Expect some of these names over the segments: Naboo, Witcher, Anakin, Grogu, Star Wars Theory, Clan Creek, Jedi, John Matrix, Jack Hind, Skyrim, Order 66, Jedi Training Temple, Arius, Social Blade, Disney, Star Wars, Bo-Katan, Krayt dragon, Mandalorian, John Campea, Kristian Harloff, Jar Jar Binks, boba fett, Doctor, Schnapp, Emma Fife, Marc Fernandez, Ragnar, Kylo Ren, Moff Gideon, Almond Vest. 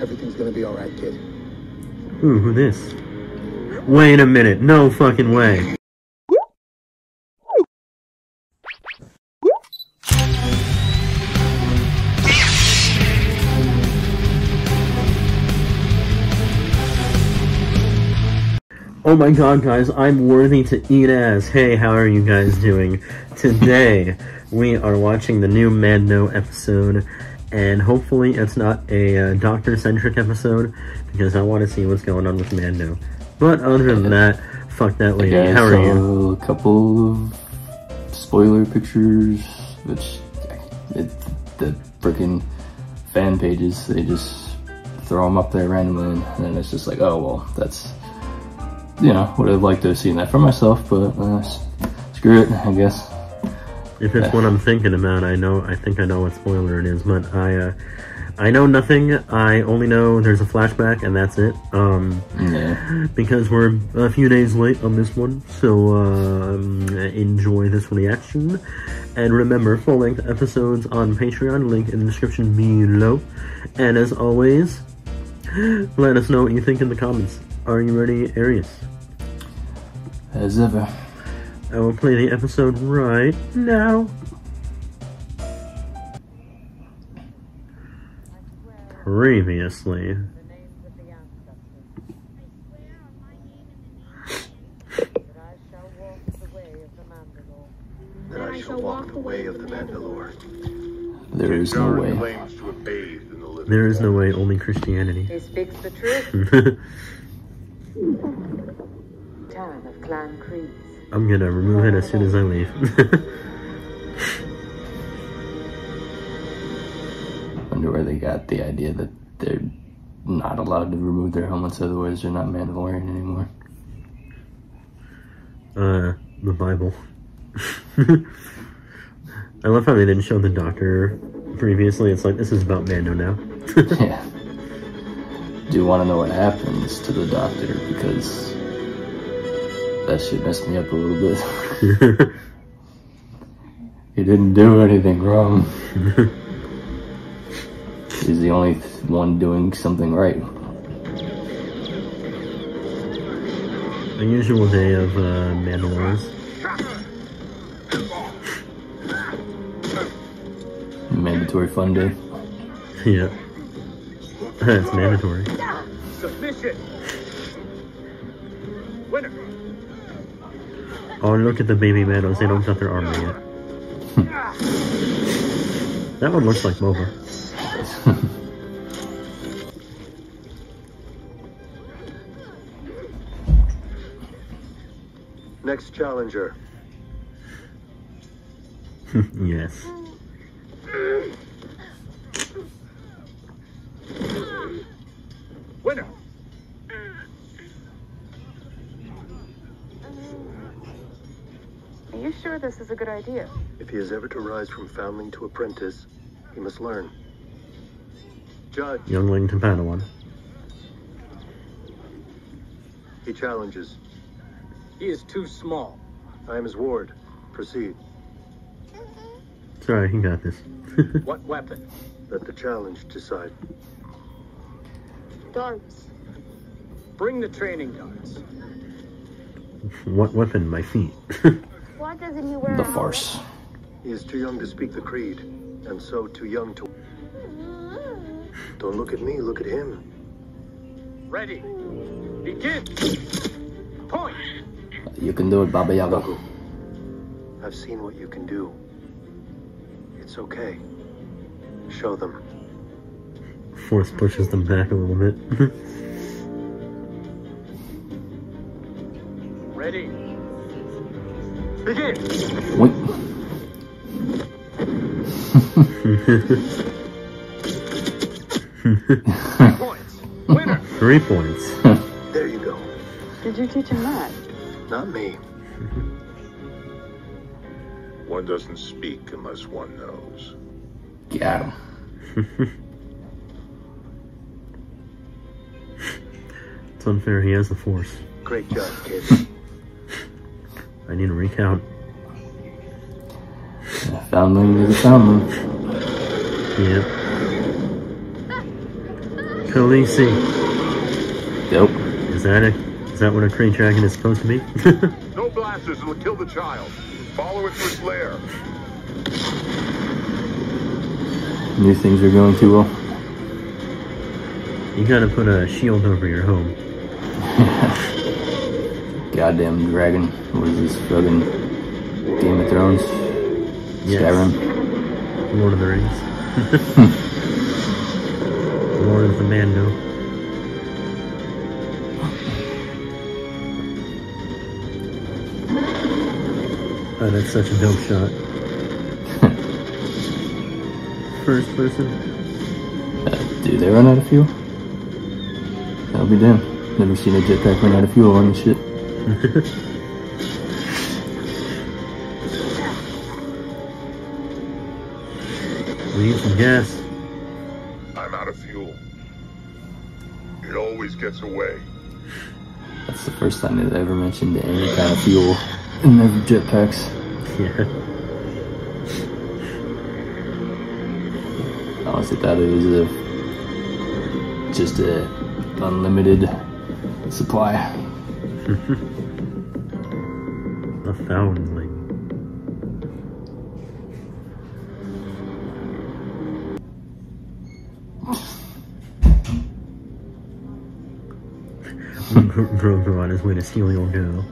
Everything's gonna be alright, kid. Ooh, who this? Wait a minute, no fucking way. Oh my god, guys, I'm worthy to eat ass. Hey, how are you guys doing? Today, we are watching the new Mando episode, and hopefully it's not a Doctor-centric episode, because I want to see what's going on with Mando. But other than that, fuck that lady. How are you? A couple of spoiler pictures, which the freaking fan pages, they just throw them up there randomly, and then it's just like, oh, well, that's... You know, would have liked to have seen that for myself, but screw it, I guess. If it's what I'm thinking about, I think I know what spoiler it is, but I know nothing. I only know there's a flashback, and that's it. Yeah. Because we're a few days late on this one, so enjoy this reaction. And remember, full-length episodes on Patreon, link in the description below. And as always, let us know what you think in the comments. Are you ready, Arius? As ever. I will play the episode right now. Previously. That I shall walk the way of the Mandalore. There is no way. There is no way, only Christianity. He speaks the truth. Town of Clan Creek. I'm gonna remove it as soon as I leave. Wonder where they got the idea that they're not allowed to remove their helmets, otherwise they're not Mandalorian anymore. The Bible. I love how they didn't show the Doctor previously. It's like, this is about Mando now. Yeah. Do want to know what happens to the Doctor, because that shit messed me up a little bit. He didn't do anything wrong. He's the only one doing something right. The usual day of Mandalorians. Mandatory fun day. Yeah. It's mandatory. Submission. Winner. Oh, look at the baby Mandos. They don't got their armor yet. That one looks like Boba. Next challenger. Yes. Winner. Are you sure this is a good idea? If he is ever to rise from foundling to apprentice, he must learn. Judge. Youngling to Padawan. He challenges. He is too small. I am his ward. Proceed. Sorry, he got this. What weapon? Let the challenge decide. Darts. Bring the training darts. What weapon? My feet. Why doesn't he wear the farce? He is too young to speak the creed, and so too young to... Don't look at me, look at him. Ready. Begin. Point. You can do it, Baba Yaga. I've seen what you can do. It's okay. Show them. Force pushes them back a little bit. Ready. Begin. What? Points. Winner. 3 points. There you go. Did you teach him that? Not me. One doesn't speak unless one knows. Yeah. It's unfair, he has the force. Great job, kid. I need a recount. Foundling is a foundling. Yep. Khaleesi. Nope. Is that what a Krayt dragon is supposed to be? No blasters, it'll kill the child. Follow it for Slayer. These things are going too well. You gotta put a shield over your home. Goddamn dragon. What is this fucking Game of Thrones? Yes. Skyrim. Lord of the Rings. Lord of the Mando. Oh, that's such a dope shot. First person. Dude, they run out of fuel? I'll be damned. Never seen a jetpack run out of fuel on this shit. We need some gas. I'm out of fuel. It always gets away. That's the first time they've ever mentioned any kind of fuel in their jetpacks. Yeah. I honestly thought it was just a unlimited supply. The foundling. Grogu on his way to stealing old girl.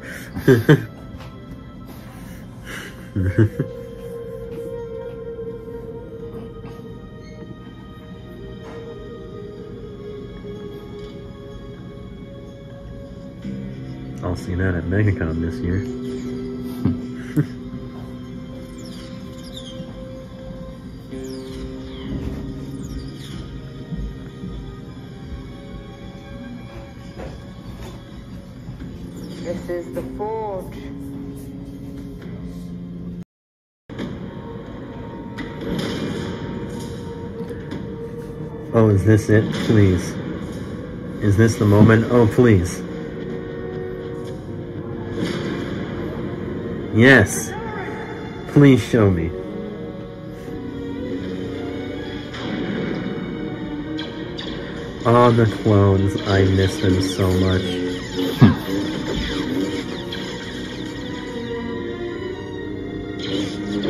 I'll see that at MegaCon this year. This is the forge. Oh, is this it? Please. Is this the moment? Oh, please. Yes. Please show me. Oh, the clones. I miss them so much.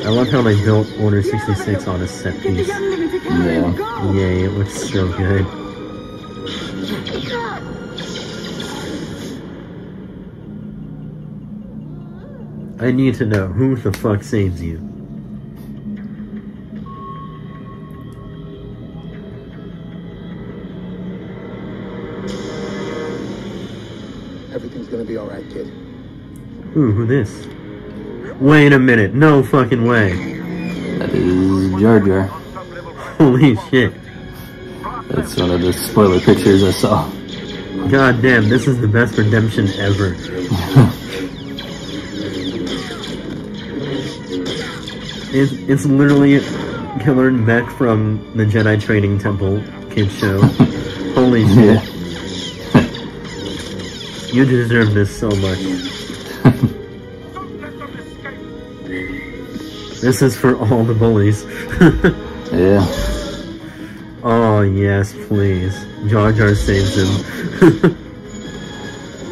I love how they built Order 66 on a set piece. Yeah. Yay, it looks so good. I need to know who the fuck saves you. Everything's gonna be alright, kid. Ooh, who this? Wait a minute, no fucking way. That is Jar Jar. Holy shit. That's one of the spoiler pictures I saw. God damn, this is the best redemption ever. It's literally Kylo Ren back from the Jedi Training Temple kids show. Holy shit. Yeah. You deserve this so much. This is for all the bullies. Yeah. Oh yes, please. Jar Jar saves him.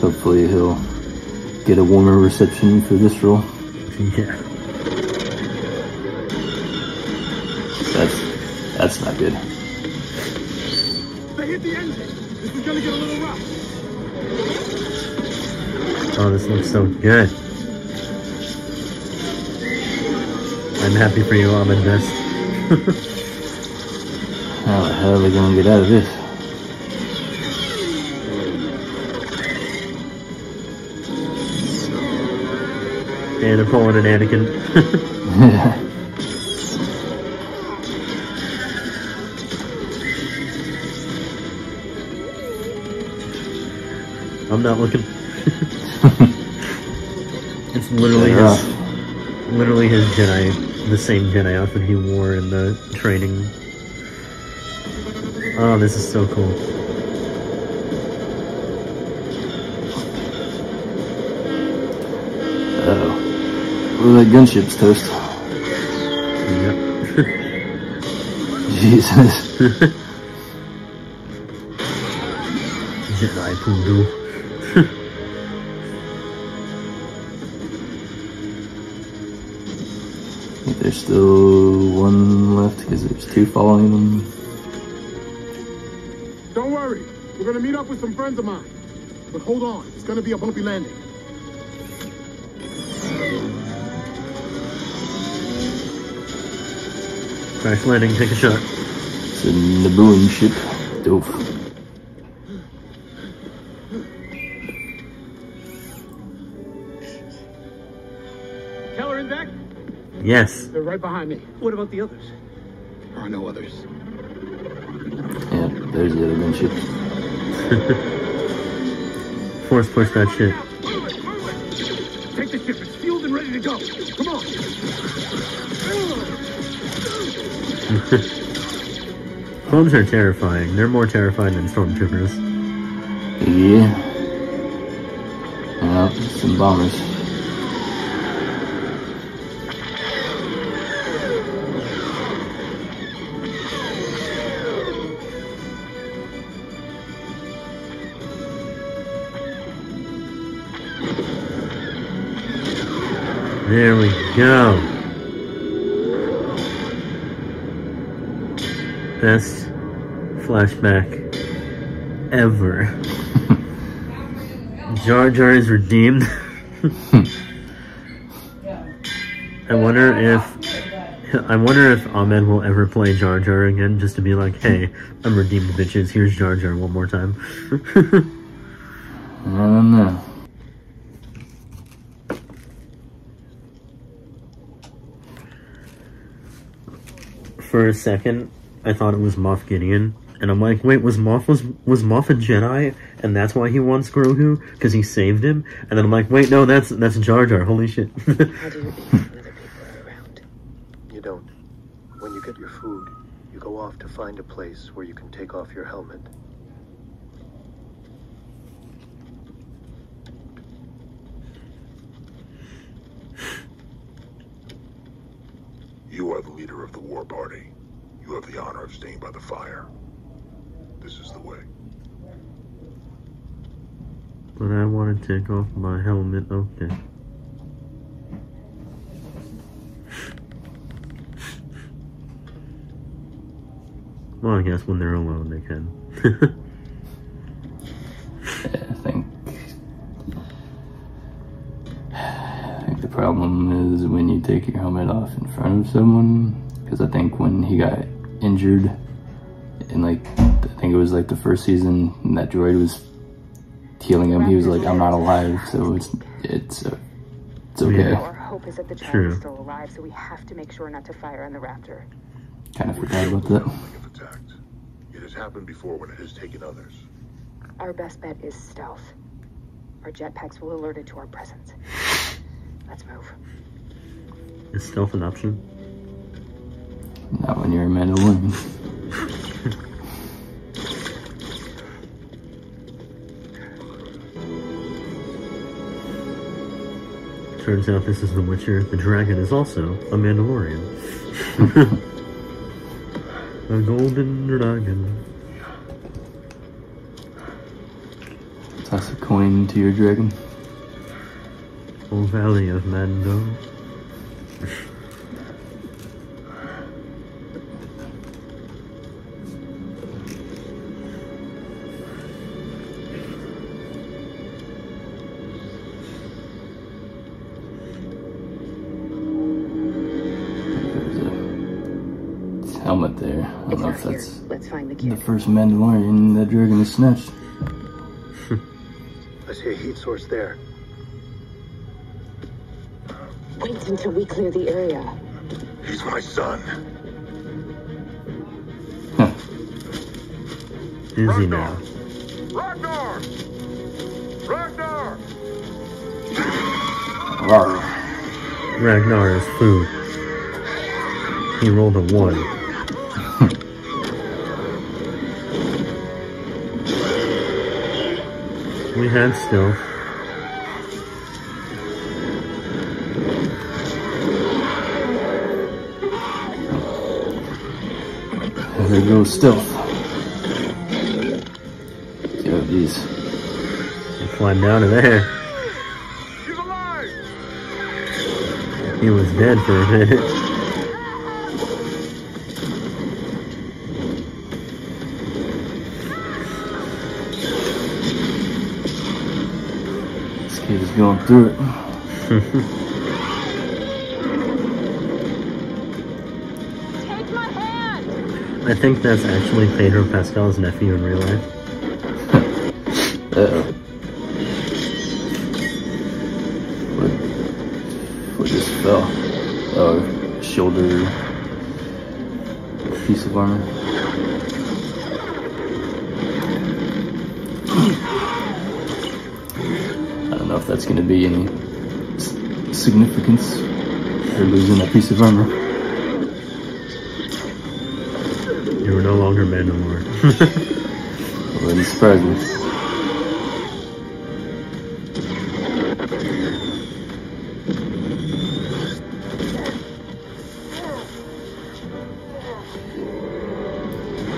Hopefully he'll get a warmer reception for this role. Yeah. That's not good. They hit the engine. This is gonna get a little rough. Oh, this looks so good. I'm happy for you, Almond Vest. How the hell are we gonna get out of this? And they're pulling an Anakin. I'm not looking. It's literally his Jedi, the same Jedi outfit he wore in the training. Oh, this is so cool. Uh-oh. Well, that gunship's toast. Yep. Jesus. Jedi voodoo. I think there's still one left because there's two following them. Don't worry, we're gonna meet up with some friends of mine. But hold on, it's gonna be a bumpy landing. Crash landing, take a shot. It's a Naboo ship. Dope. Keller and Zach? Yes. They're right behind me. What about the others? There are no others. Yeah, there's the other gun ship. Force push that ship. Move it. Take the ship, it's fueled and ready to go. Come on. Clones are terrifying. They're more terrifying than stormtroopers. Yeah. Some bombers. There we go. Best flashback ever. Jar Jar is redeemed. I wonder if Ahmed will ever play Jar Jar again, just to be like, hey, I'm redeemed, bitches. Here's Jar Jar one more time. I don't know. For a second, I thought it was Moff Gideon, and I'm like, wait, was Moff a Jedi, and that's why he wants Grogu, because he saved him? And then I'm like, wait, no, that's Jar Jar, holy shit. How do you eat when other people are around? You don't. When you get your food, you go off to find a place where you can take off your helmet. You are the leader of the war party. You have the honor of staying by the fire. This is the way. But I want to take off my helmet. Okay. Well, I guess when they're alone, they can. Problem is when you take your helmet off in front of someone, because I think when he got injured and like I think it was like the first season and that droid was healing him, he was like, I'm not alive, so it's okay. Yeah. Our hope is that the child is still alive, so we have to make sure not to fire on the raptor. Kind of forgot about that. It has happened before when it has taken others. Our best bet is stealth. Our jetpacks will alert it to our presence. Let's move. Is stealth an option? Not when you're a Mandalorian. Turns out this is the Witcher. The dragon is also a Mandalorian. A golden dragon. Toss a coin to your dragon. Valley of Mando. There's a helmet there. I don't know if that's the first Mandalorian that dragon is snatched. I see a heat source there. Wait until we clear the area. He's my son. Huh. Easy now. Ragnar! Ragnar! Ragnar! Ragnar is food. He rolled a 1. We had stealth. There goes stealth. Yeah, Jeez. They fly down to there. He's alive. He was dead for a minute. He's going through it. Take my hand. I think that's actually Pedro Pascal's nephew in real life. Uh-oh. What just fell? Oh, shoulder piece of armor. If that's going to be any significance, they're losing that piece of armor. You were no longer Mandalorian. Well, that surprised me.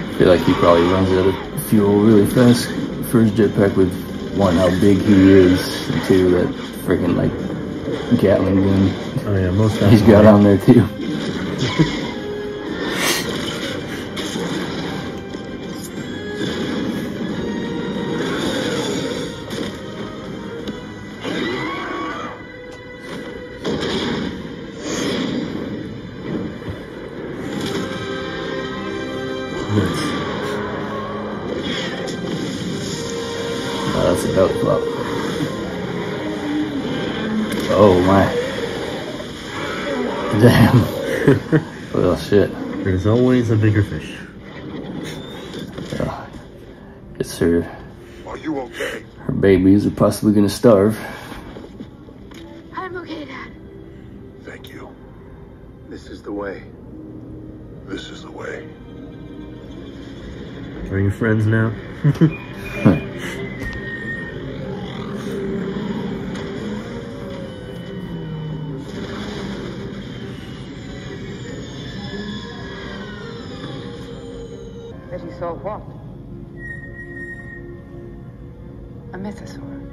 I feel like he probably runs out of fuel really fast. First jetpack with one, how big he is, and two, that freaking like Gatling gun. Oh yeah, most times he's got on there too. Oh my. Damn. Well, shit. There's always a bigger fish. It's her. Are you okay? Her babies are possibly gonna starve. I'm okay, Dad. Thank you. This is the way. This is the way. Are you friends now? What? A mythosaur.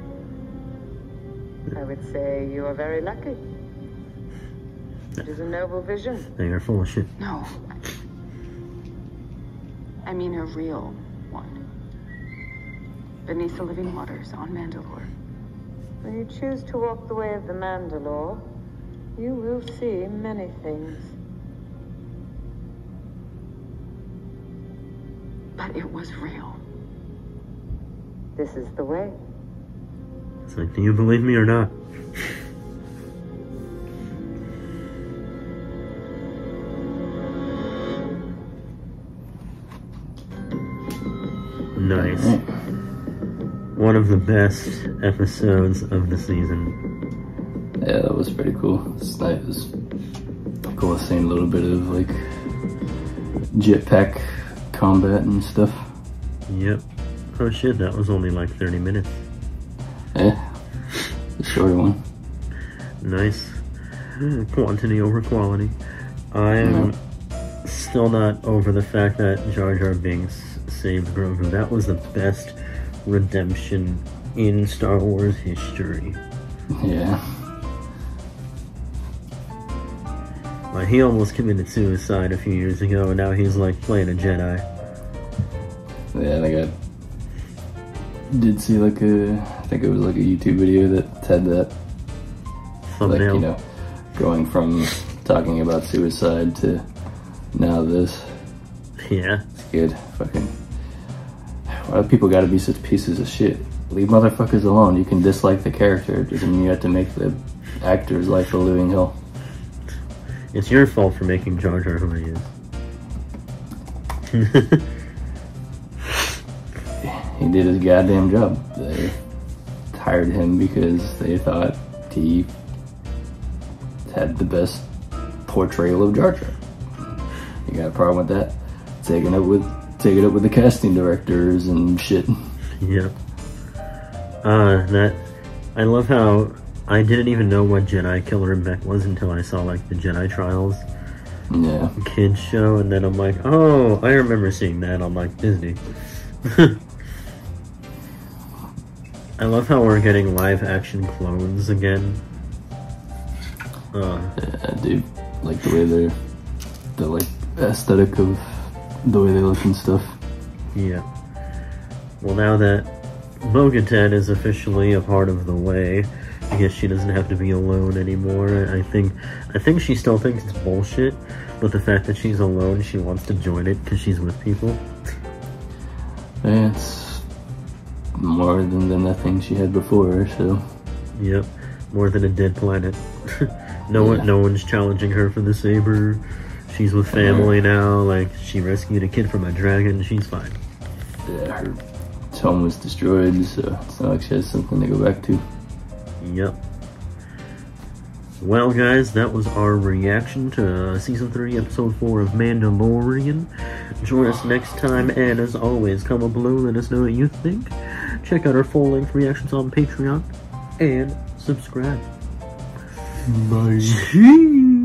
I would say you are very lucky. It is a noble vision. They are full of shit. No. I mean a real one. Beneath the living waters on Mandalore. When you choose to walk the way of the Mandalore, you will see many things. But it was real. This is the way. It's like, do you believe me or not? Nice. One of the best episodes of the season. Yeah, that was pretty cool. It's nice. It was cool seeing a little bit of like jetpack combat and stuff. Yep. Oh shit, that was only like 30 minutes. Yeah. The shorter one. Nice. Quantity over quality. I'm still not over the fact that Jar Jar Binks saved Grogu. That was the best redemption in Star Wars history. Yeah. Like, he almost committed suicide a few years ago, and now he's like playing a Jedi. Yeah, like I did see like I think it was like a YouTube video that had that thumbnail. Like, you know, going from talking about suicide to now this. Yeah. It's good. Fucking, why do people gotta be such pieces of shit? Leave motherfuckers alone. You can dislike the character, it doesn't mean you have to make the actor's life a living hell. It's your fault for making Jar Jar who he is. He did his goddamn job. They hired him because they thought he had the best portrayal of Jar Jar. You got a problem with that? Take it up with the casting directors and shit. Yep. I love how I didn't even know what Jedi Killer Beck was until I saw, like, the Jedi Trials kids show, and then I'm like, oh, I remember seeing that on, like, Disney. I love how we're getting live action clones again. Yeah, dude, like the way they're the like aesthetic of the way they look and stuff. Yeah. Well, now that Bo-Katan is officially a part of the way, I guess she doesn't have to be alone anymore. I think she still thinks it's bullshit, but the fact that she's alone, she wants to join it because she's with people. It's more than that thing she had before, so. Yep, more than a dead planet. No one's challenging her for the saber. She's with family now. Like, she rescued a kid from a dragon. She's fine. Yeah, her home was destroyed, so it's not like she has something to go back to. Yep. Well, guys, that was our reaction to Season 3, Episode 4 of Mandalorian. Join us next time, and as always, comment below, let us know what you think. Check out our full-length reactions on Patreon, and subscribe. Bye.